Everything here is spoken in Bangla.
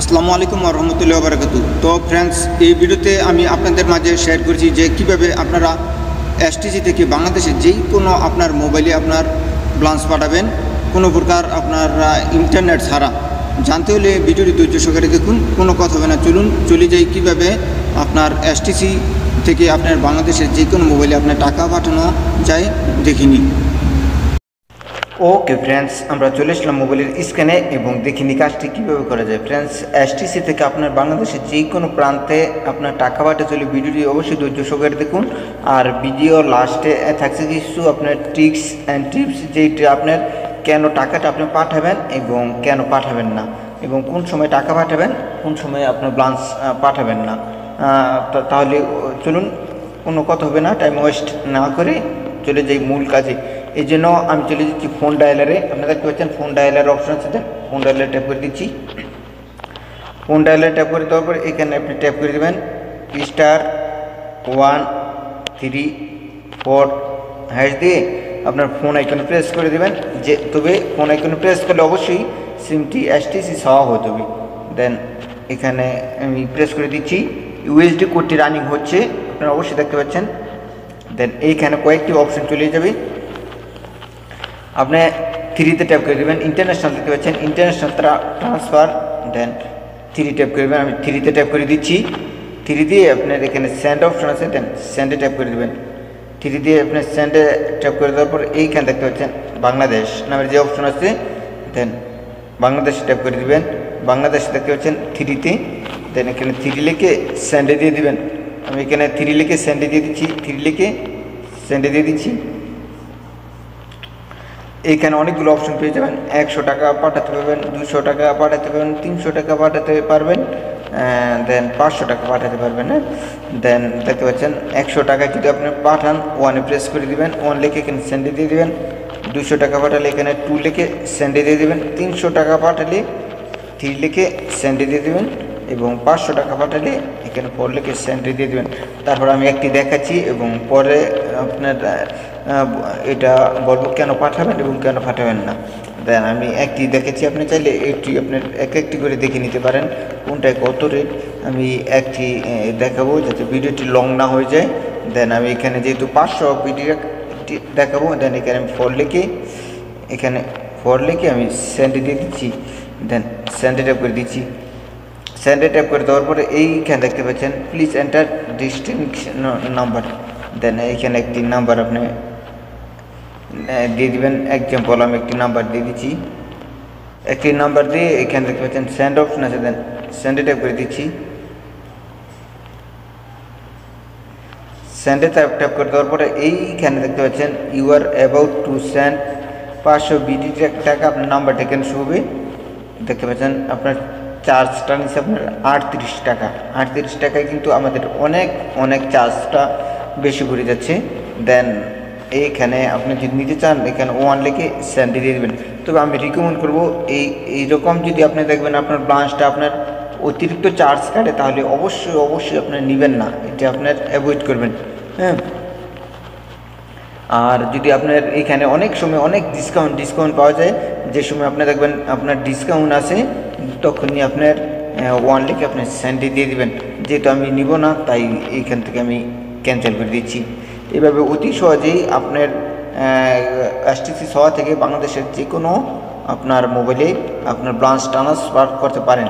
আসসালামু আলাইকুম ওয়া রাহমাতুল্লাহি ওয়া বারাকাতুহু। তো फ्रेंड्स এই ভিডিওতে আমি আপনাদের মাঝে শেয়ার করছি যে কিভাবে আপনারা এসটিসি থেকে বাংলাদেশে যেই কোনো আপনার মোবাইলে আপনার ব্যালেন্স পাঠাবেন কোনো প্রকার আপনার ইন্টারনেট ছাড়া। জানতে হলে ভিডিওটি ধৈর্য সহকারে দেখুন, কোনো কথা হবে না। চলুন চলে যাই কিভাবে আপনার এসটিসি থেকে আপনার বাংলাদেশের যে কোনো মোবাইলে আপনার টাকা পাঠানো যায় দেখিনি। ओके फ्रेंड्स আমরা চলে আসলাম মোবাইলের স্ক্রিনে এবং দেখিনি কাজটি কিভাবে করা যায়। फ्रेंड्स এসটিসি থেকে আপনার বাংলাদেশের যে কোনো প্রান্তে আপনার টাকা পাঠাতে চলে ভিডিওটি অবশ্যই ধৈর্য সহকারে দেখুন। আর ভিডিও লাস্টে থাকছে কিছু আপনার ট্রিক্স অ্যান্ড টিপস, যেটি আপনার কেন টাকাটা আপনি পাঠাবেন এবং কেন পাঠাবেন না, এবং কোন সময় টাকা পাঠাবেন কোন সময় আপনার ব্যালেন্স পাঠাবেন না। তাহলে চলুন কোনো কথা হবে না, টাইম ওয়েস্ট না করে চলে যাই মূল কাজে। এই জন্য আমি চলে যাচ্ছি ফোন ডায়ালারে। আপনারা দেখতে পাচ্ছেন ফোন ডায়ালার অপশন আছে, ফোন ডায়ালার ট্যাপ করে দিচ্ছি। ফোন ডায়ালার ট্যাপ করে দেওয়ার পর এখানে আপনি ট্যাপ করে দেবেন *134# দিয়ে আপনার ফোন আইকনে প্রেস করে দেবেন। যে তবে ফোন আইকনে প্রেস করলে অবশ্যই সিমটি এসটিসি সাওয়া হয়ে যাবে। দেন এখানে আমি প্রেস করে দিচ্ছি, ইউএসডি কোডটি রানিং হচ্ছে আপনারা অবশ্যই দেখতে পাচ্ছেন। দেন এইখানে কয়েকটি অপশন চলে যাবে, আপনি 3-তে ট্যাপ করে দেবেন। ইন্টারন্যাশনাল দেখতে পাচ্ছেন, ইন্টারন্যাশনাল ট্রান্সফার। দেন 3 ট্যাপ করে দেবেন, আমি 3-তে ট্যাপ করে দিচ্ছি। 3 দিয়ে আপনার এখানে সেন্ড অপশন আছে, দেন সেন্ডে ট্যাপ করে দেবেন। 3 দিয়ে আপনি সেন্ডে ট্যাপ করে দেওয়ার পর এইখানে দেখতে পাচ্ছেন বাংলাদেশ নামের যে অপশন আছে, দেন বাংলাদেশে ট্যাপ করে দেবেন। বাংলাদেশে দেখতে পাচ্ছেন 3-তে, দেন এখানে 3 লিখে সেন্ডে দিয়ে দেবেন। আমি এখানে 3 লিখে সেন্ডে দিয়ে দিচ্ছি, 3 লিখে সেন্ডে দিয়ে দিচ্ছি। এইখানে অনেকগুলো অপশন পেয়ে যাবেন, 100 টাকা পাঠাতে পারবেন, 200 টাকা পাঠাতে পারবেন, 300 টাকা পাঠাতে পারবেন, দেন 500 টাকা পাঠাতে পারবেন। দেন দেখতে পাচ্ছেন 100 টাকা যদি আপনি পাঠান 1-এ প্রেস করে দেবেন, 1 লিখে এখানে সেন্ডে দিয়ে দেবেন। 200 টাকা পাঠালে এখানে 2 লিখে সেন্ডে দিয়ে দেবেন। 300 টাকা পাঠালে 3 লিখে সেন্ডে দিয়ে দেবেন, এবং 500 টাকা পাঠালে এখানে 4 লিখে সেন্ডে দিয়ে দেবেন। তারপর আমি একটি দেখাচ্ছি এবং পরে আপনার এটা বলব কেন পাঠাবেন এবং কেন পাঠাবেন না। দেন আমি একটি দেখেছি, আপনি চাইলে এটি আপনার একটি করে দেখে নিতে পারেন কোনটায় কত রেট। আমি একটি দেখাবো যাতে ভিডিওটি লং না হয়ে যায়। দেন আমি এখানে যেহেতু 500 ভিডিও দেখাবো, দেন এখানে আমি 4 লিখে আমি সেন্ডে দিয়ে দিচ্ছি। দেন সেন্ডে ট্যাপ করে দিচ্ছি। সেন্ডে ট্যাপ করে দেওয়ার পরে এইখানে দেখতে পাচ্ছেন please enter destination number. Then এইখানে একটি নাম্বার আপনি দিয়ে দেবেন, এক্সাম্পল আমি একটি নাম্বার দিয়ে দিচ্ছি। একটি নাম্বার দিয়ে এখানে দেখতে পাচ্ছেন সেন্ড অপশন আছে, দেন সেন্ডে ট্যাপ করে দিচ্ছি। সেন্ডে ট্যাপ করে দেওয়ার পরে এইখানে দেখতে পাচ্ছেন you are about to send 500 BDT টাকা আপনার নাম্বারটা এখানে শো হবে। দেখতে পাচ্ছেন আপনার চার্জটা নিচ্ছে আপনার 38 টাকা। 38 টাকায় কিন্তু আমাদের অনেক চার্জটা বেশি ঘুরে যাচ্ছে। দেন এইখানে আপনি যদি নিতে চান এখানে 1 লিখে সেন্ডে দিয়ে দেবেন। তবে আমি রিকমেন্ড করবো এইরকম যদি আপনি দেখবেন আপনার ব্যালেন্সটা আপনার অতিরিক্ত চার্জ কাটে, তাহলে অবশ্যই আপনি নেবেন না, এটা আপনার অ্যাভয়েড করবেন। হ্যাঁ, আর যদি আপনার এখানে অনেক সময় অনেক ডিসকাউন্ট পাওয়া যায়, যে সময় আপনি দেখবেন আপনার ডিসকাউন্ট আছে তখনই আপনার 1 লিখে আপনি সেন্ডে দিয়ে দেবেন। যেহেতু আমি নিব না তাই এইখান থেকে আমি ক্যান্সেল করে দিচ্ছি। এভাবে অতি সহজেই আপনার এসটিসি সাওয়া থেকে বাংলাদেশের যে কোনো আপনার মোবাইলে আপনার ব্যালেন্স ট্রান্সফার করতে পারেন।